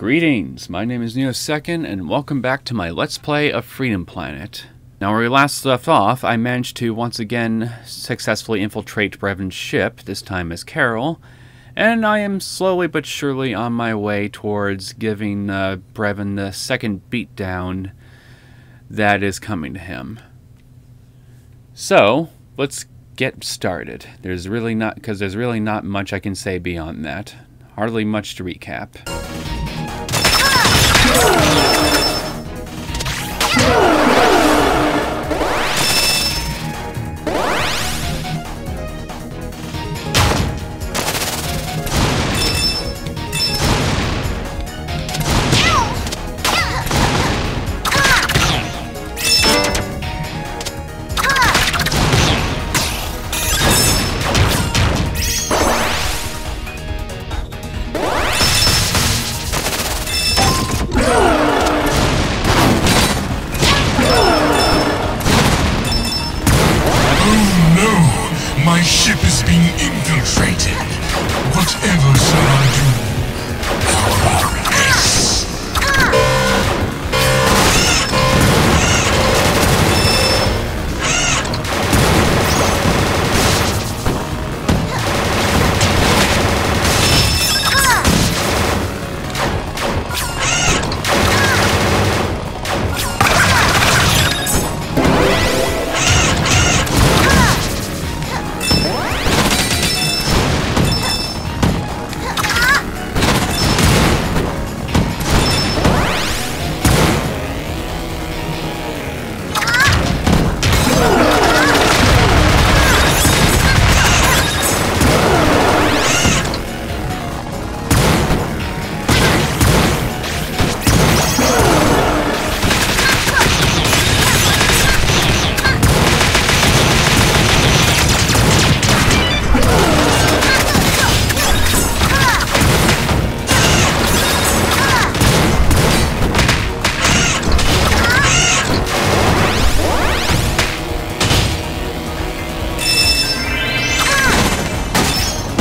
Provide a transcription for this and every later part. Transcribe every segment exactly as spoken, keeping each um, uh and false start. Greetings, my name is Neosekken, and welcome back to my Let's Play of Freedom Planet. Now, where we last left off, I managed to once again successfully infiltrate Breven's ship, this time as Carol, and I am slowly but surely on my way towards giving uh, Breven the second beatdown that is coming to him. So, let's get started. There's really not, because there's really not much I can say beyond that. Hardly much to recap.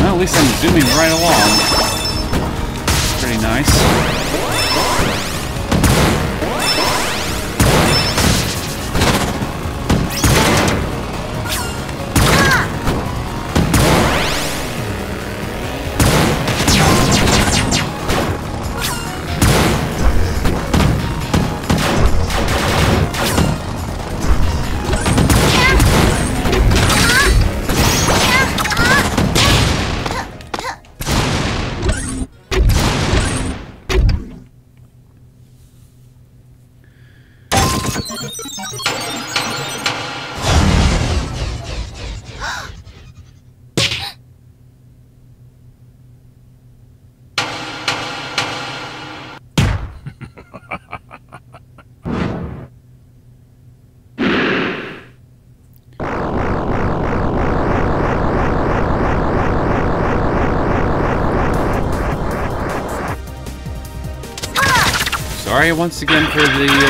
At least I'm zooming right along. Pretty nice. Sorry once again for the, uh,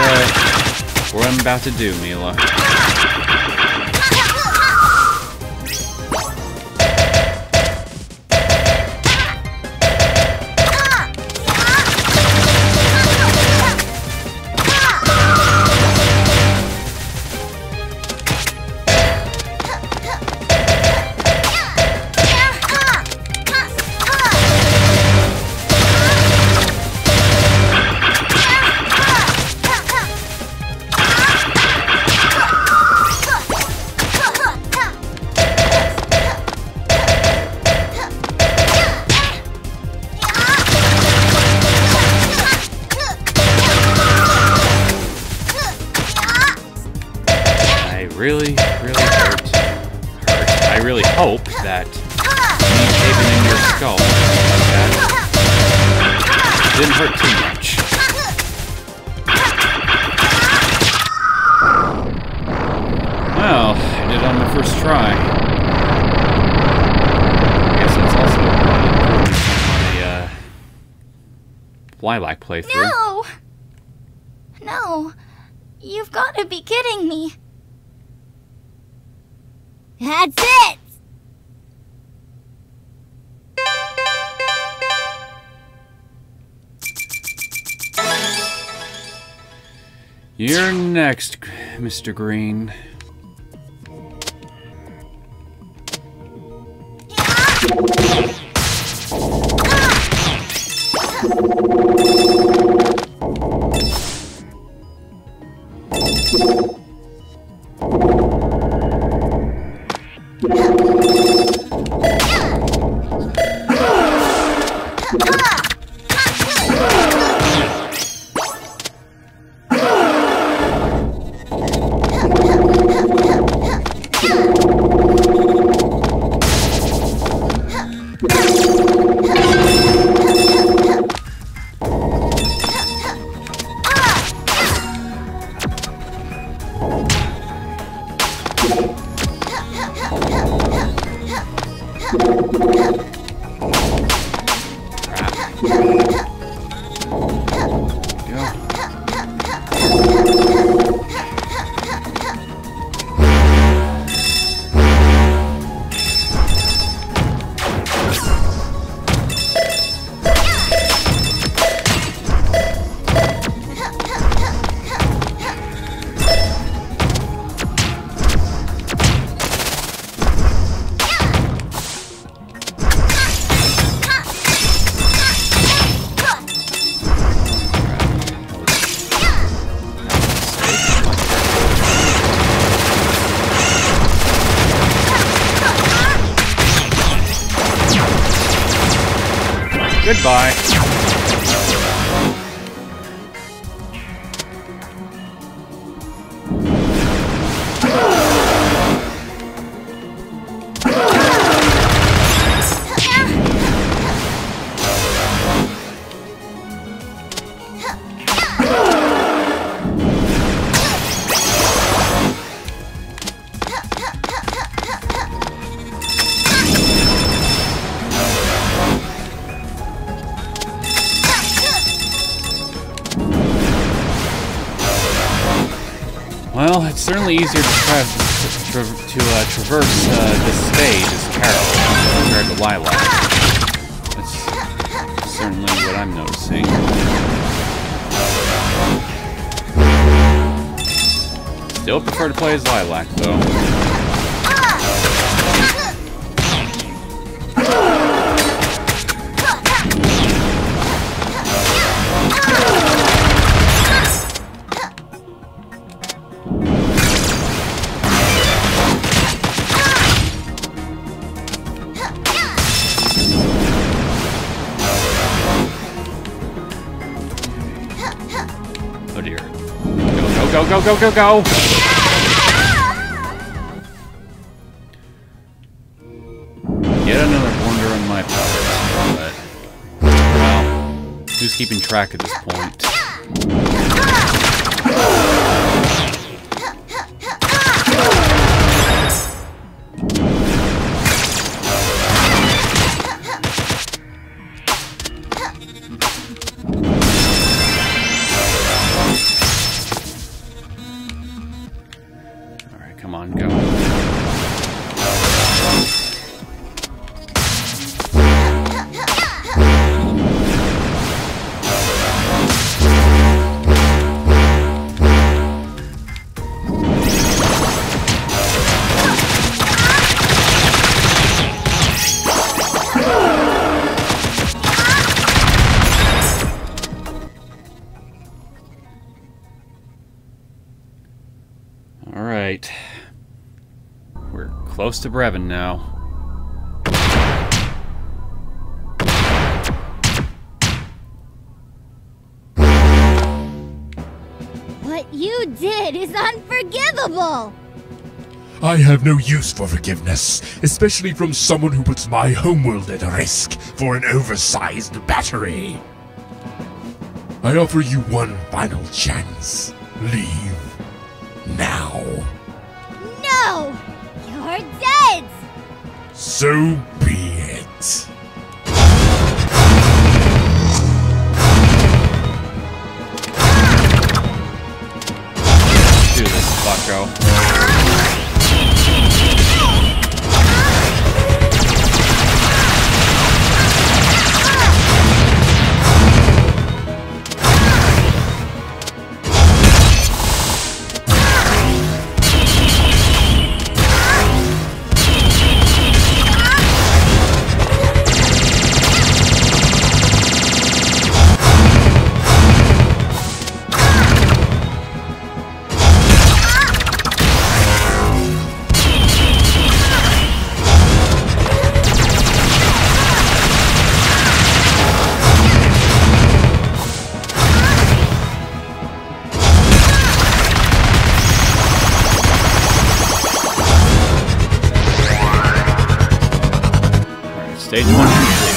what I'm about to do, Mila. Really, really hurt. hurt. I really hope that me caving in your skull like that didn't hurt too much. Well, I did it on my first try. I guess that's also my uh, Lilac playthrough. No! No! You've got to be kidding me! That's it! You're next, Mister Green. Goodbye. Easier to, tra tra to uh, traverse uh, this stage as Carol compared to Lilac. That's certainly what I'm noticing. Still prefer to play as Lilac, though. Go, go, go, go! Yet another blunder on my part, but... well, who's keeping track at this point? Close to Breven now. What you did is unforgivable! I have no use for forgiveness, especially from someone who puts my homeworld at risk for an oversized battery. I offer you one final chance. Leave. Now. No! You're dead! So be it. Do this, bucko. Stage one complete.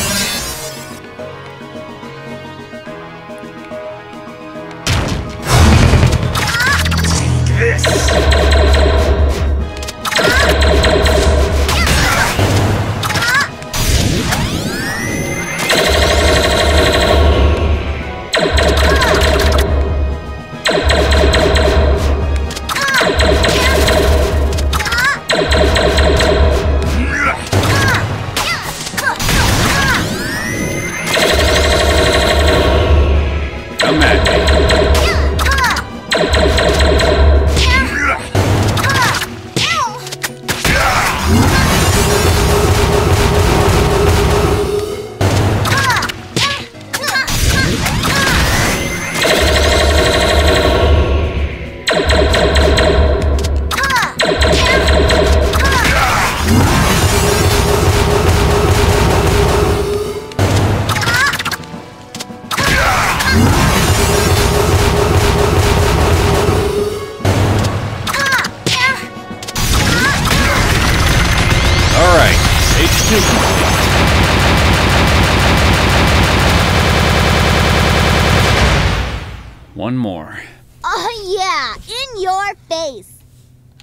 One more. Oh yeah, in your face.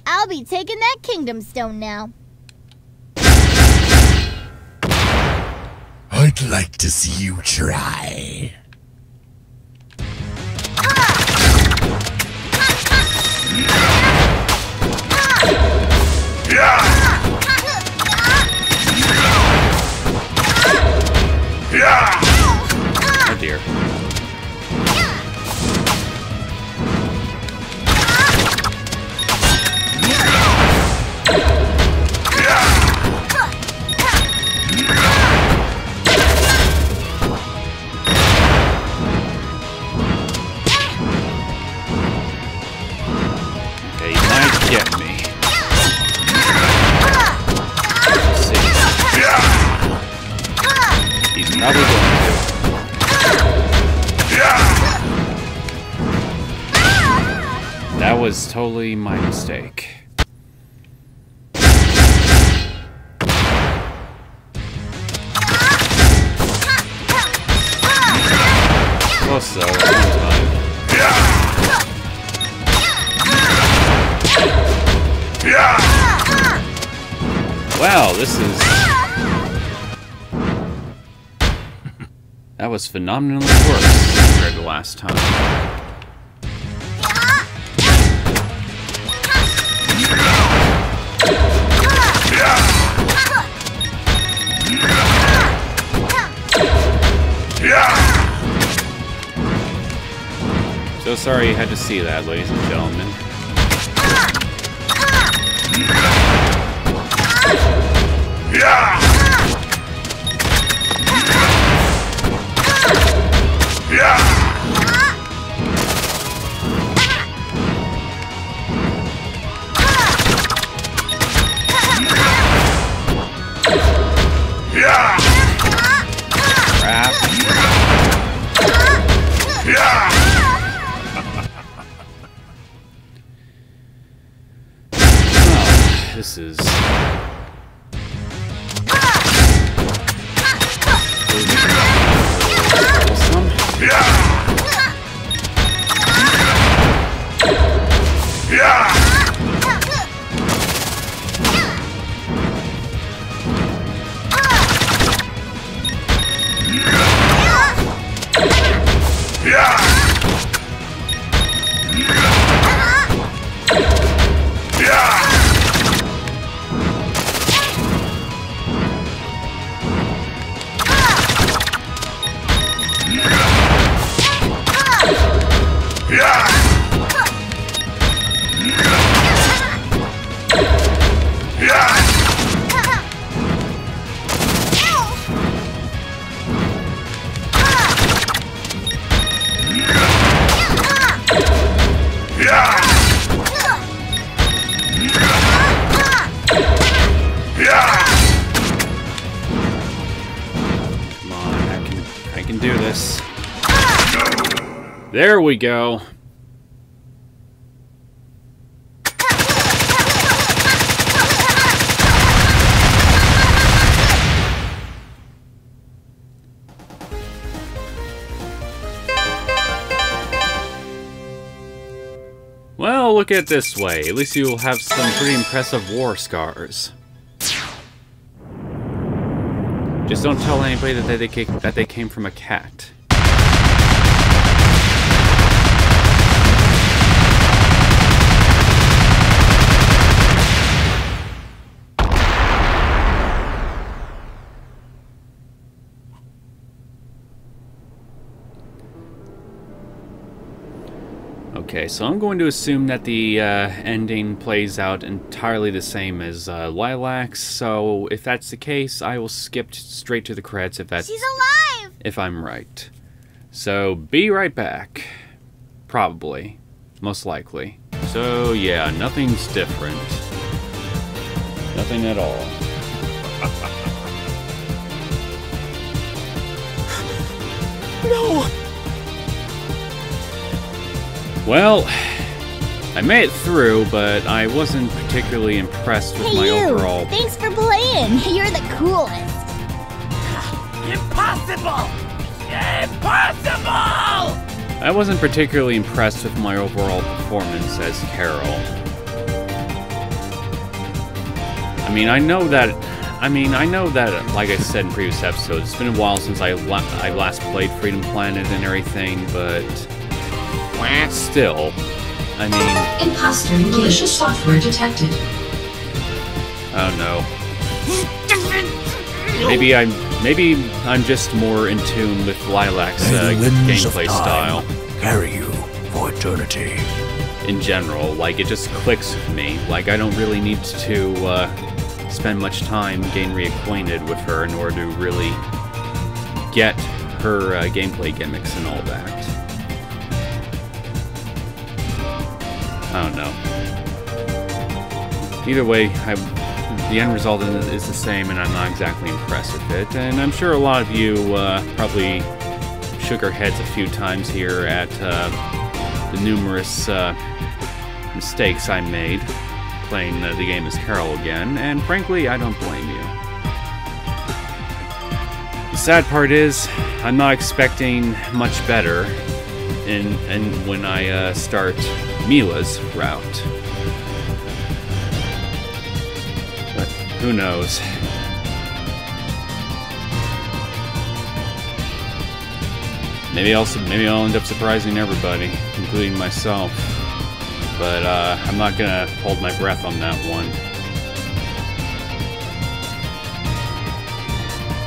I'll be taking that Kingdom Stone now. I'd like to see you try. Oh dear. That was totally my mistake. Well, so wow, this is... That was phenomenally worse compared to last time. So sorry you had to see that, ladies and gentlemen. Yeah! Oh, this is There we go. Well, look at it this way. At least you'll have some pretty impressive war scars. Just don't tell anybody that they, that they came from a cat. Okay, so I'm going to assume that the uh, ending plays out entirely the same as uh, Lilac, so if that's the case, I will skip straight to the credits if that's... She's alive! If I'm right. So, be right back. Probably. Most likely. So, yeah, nothing's different. Nothing at all. No! Well, I made it through, but I wasn't particularly impressed with hey my you. overall. Thanks for playing. You're the coolest. Impossible! Impossible! I wasn't particularly impressed with my overall performance as Carol. I mean, I know that. I mean, I know that. Like I said in previous episodes, it's been a while since I la I last played Freedom Planet and everything, but. Still, I mean... Imposter and malicious software detected. Oh no. Maybe I'm... Maybe I'm just more in tune with Lilac's uh, gameplay style. Carry you for eternity. In general, like, it just clicks with me. Like, I don't really need to uh, spend much time getting reacquainted with her in order to really get her uh, gameplay gimmicks and all that. I don't know. Either way, I, the end result is the same, and I'm not exactly impressed with it. And I'm sure a lot of you uh, probably shook our heads a few times here at uh, the numerous uh, mistakes I made playing uh, the game as Carol again, and frankly, I don't blame you. The sad part is, I'm not expecting much better in, in when I uh, start Mila's route. But who knows? Maybe I'll, maybe I'll end up surprising everybody, including myself. But uh, I'm not gonna hold my breath on that one.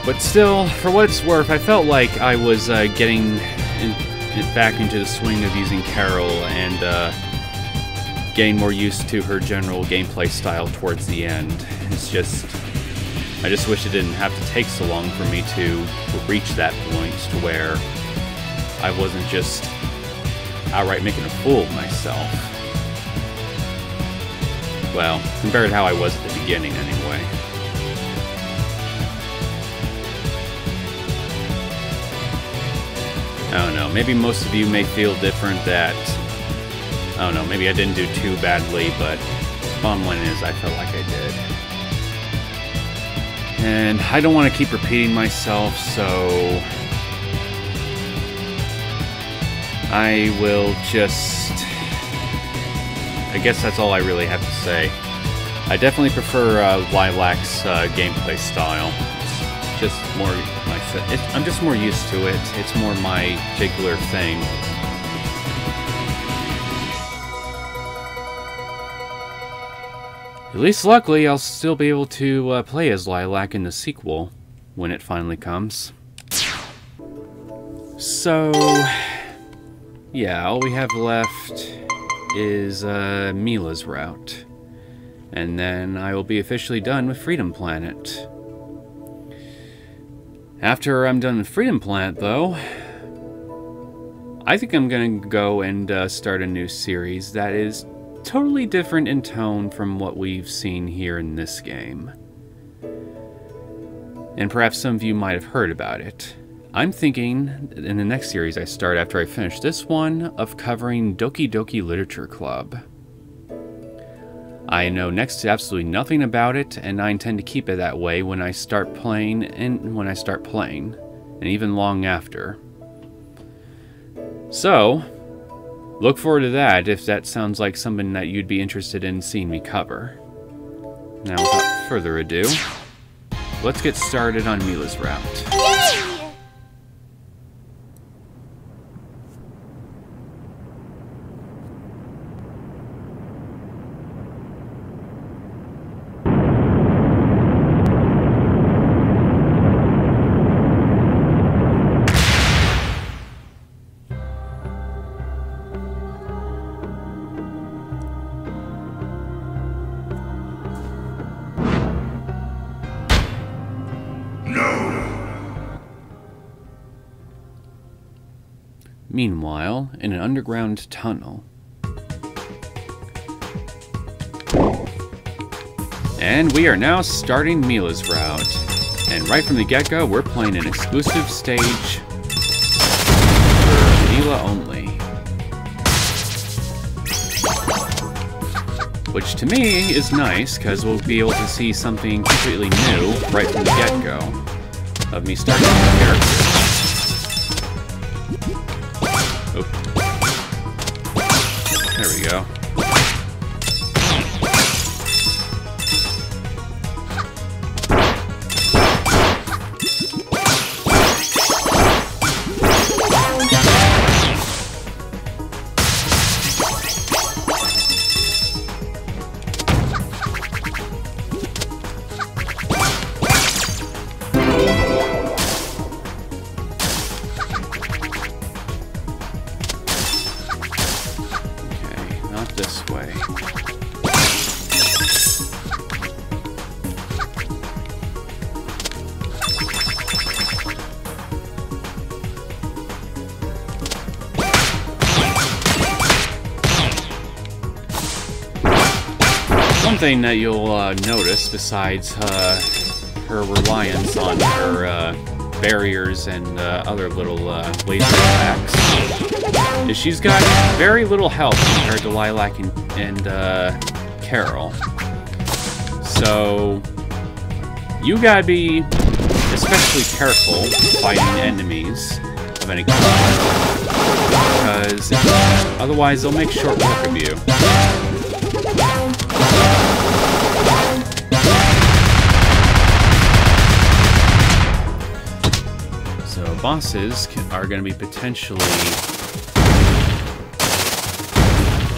But still, for what it's worth, I felt like I was uh, getting in back into the swing of using Carol and uh, getting more used to her general gameplay style towards the end. It's just, I just wish it didn't have to take so long for me to reach that point to where I wasn't just outright making a fool of myself. Well, compared to how I was at the beginning anyway. I don't know, maybe most of you may feel different that, I don't know, maybe I didn't do too badly, but bottom line is I felt like I did. And I don't want to keep repeating myself, so I will just, I guess that's all I really have to say. I definitely prefer uh, Lilac's uh, gameplay style. Just more my it, I'm just more used to it. It's more my jiggler thing. At least luckily I'll still be able to uh, play as Lilac in the sequel when it finally comes. So yeah, all we have left is uh, Mila's route. And then I will be officially done with Freedom Planet. After I'm done with Freedom Planet, though, I think I'm going to go and uh, start a new series that is totally different in tone from what we've seen here in this game. And perhaps some of you might have heard about it. I'm thinking, in the next series I start after I finish this one, of covering Doki Doki Literature Club. I know next to absolutely nothing about it, and I intend to keep it that way when I start playing, and when I start playing, and even long after. So, Look forward to that if that sounds like something that you'd be interested in seeing me cover. Now, without further ado, let's get started on Mila's route. Yay! Meanwhile, in an underground tunnel. And we are now starting Mila's route. And right from the get-go, we're playing an exclusive stage for Mila only. Which to me is nice, because we'll be able to see something completely new right from the get-go of me starting the character. There we go. Thing that you'll uh, notice, besides uh, her reliance on her uh, barriers and uh, other little uh, laser attacks, is she's got very little health compared to Lilac and, and uh, Carol. So you gotta be especially careful fighting enemies of any kind, because otherwise they'll make short work of you. Bosses can, are going to be potentially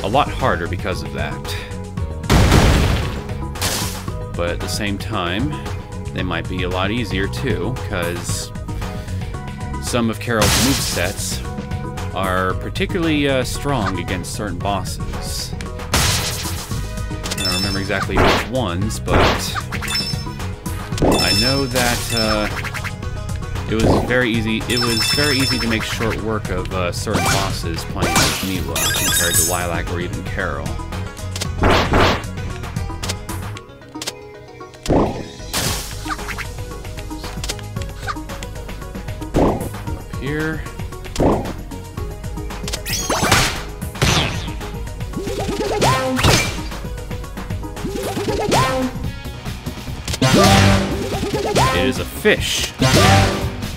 a lot harder because of that. But at the same time, they might be a lot easier too, because some of Carol's movesets are particularly uh, strong against certain bosses. I don't remember exactly which ones, but I know that... Uh, It was very easy. It was very easy to make short work of uh, certain bosses playing with Mila compared to Lilac or even Carol. Up here. It is a fish.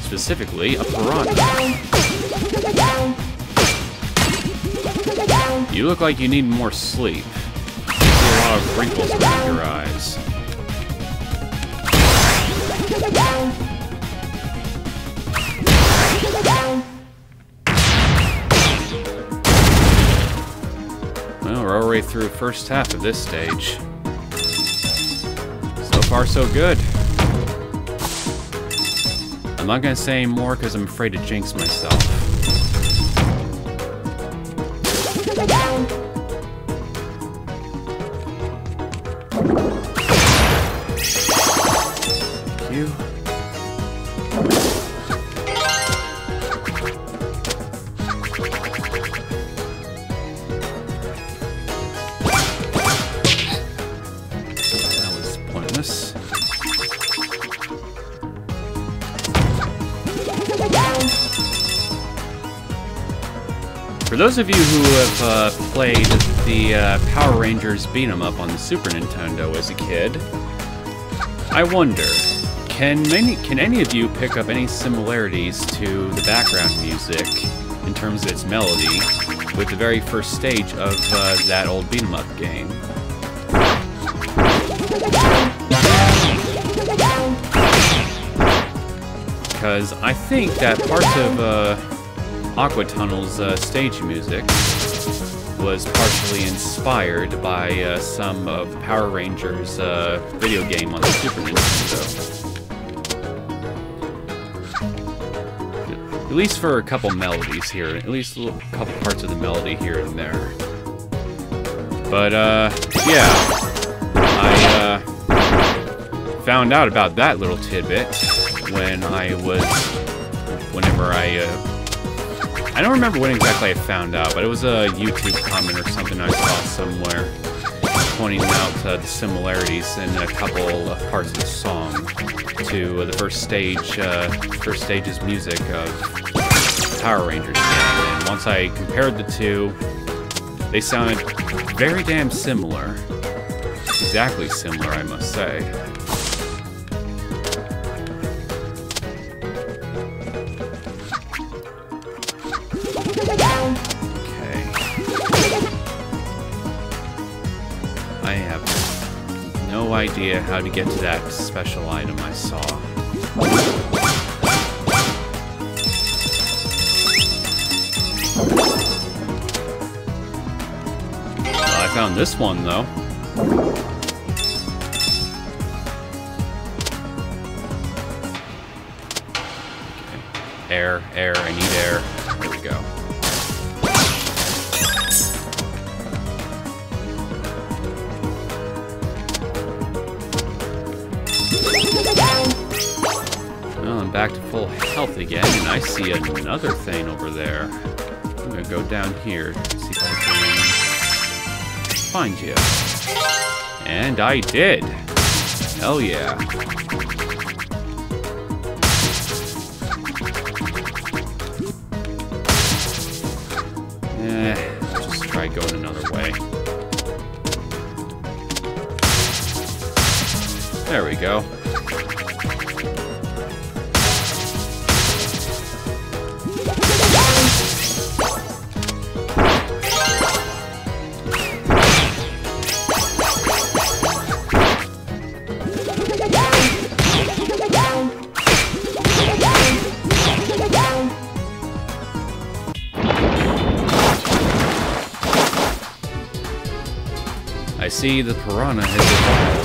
Specifically, a piranha. You look like you need more sleep. You see a lot of wrinkles around your eyes. Well, we're already through the first half of this stage. So far, so good. I'm not gonna say more because I'm afraid to jinx myself. Thank you. That was pointless. For those of you who have uh, played the uh, Power Rangers beat-em-up on the Super Nintendo as a kid, I wonder, can many, can any of you pick up any similarities to the background music in terms of its melody with the very first stage of uh, that old beat 'em up game. Because I think that part of uh, Aqua Tunnel's uh, stage music was partially inspired by uh, some of Power Rangers' uh, video game on the Super Nintendo. At least for a couple melodies here, at least a little, couple parts of the melody here and there. But uh, yeah, I uh, found out about that little tidbit when I was, whenever I. Uh, I don't remember when exactly I found out, but it was a YouTube comment or something I saw somewhere pointing out uh, the similarities in a couple of parts of the song to uh, the first stage, uh, first stage's music of Power Rangers game. And once I compared the two, they sounded very damn similar. Exactly similar, I must say. Idea how to get to that special item I saw. Well, I found this one though. Okay. Air, air, I need air. There we go. Back to full health again, and I see another thing over there. I'm gonna go down here, see if I can find you. And I did! Hell yeah. Eh, I'll just try going another way. There we go. See, the piranha has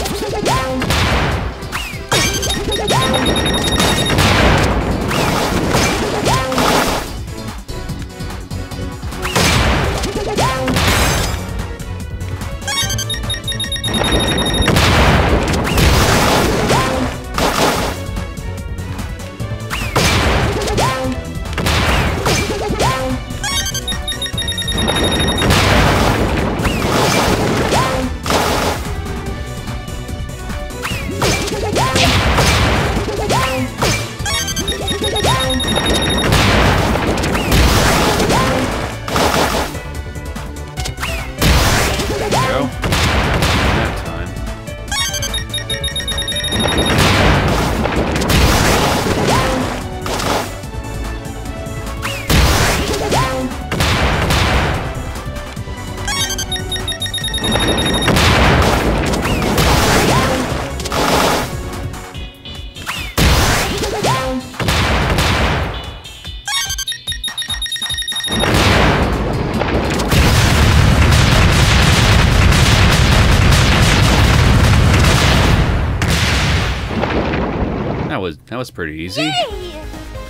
That was pretty easy. Yay!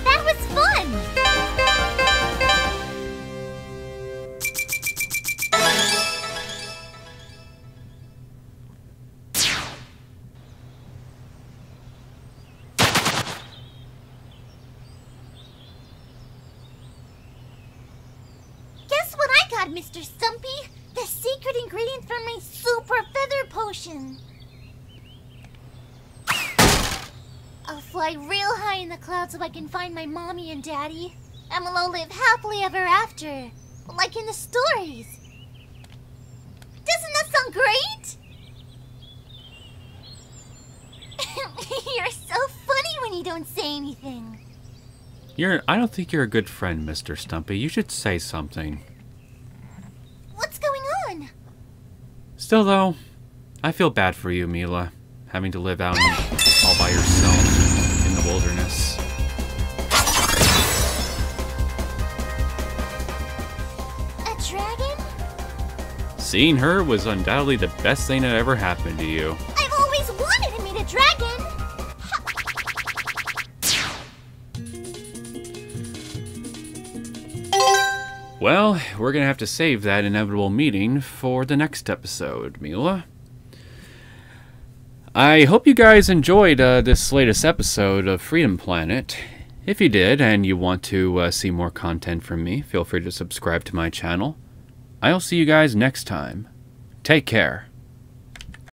That was fun. Guess what I got, Mister Stumpy? The secret ingredient for my super feather potion. I'll fly real high in the clouds so I can find my mommy and daddy. And we'll all live happily ever after. Like in the stories. Doesn't that sound great? You're so funny when you don't say anything. You're, I don't think you're a good friend, Mister Stumpy. You should say something. What's going on? Still, though, I feel bad for you, Mila, having to live out all by yourself in the wilderness. A dragon? Seeing her was undoubtedly the best thing that ever happened to you. I've always wanted to meet a dragon! Well, we're going to have to save that inevitable meeting for the next episode, Mila. I hope you guys enjoyed uh, this latest episode of Freedom Planet. If you did, and you want to uh, see more content from me, feel free to subscribe to my channel. I'll see you guys next time. Take care.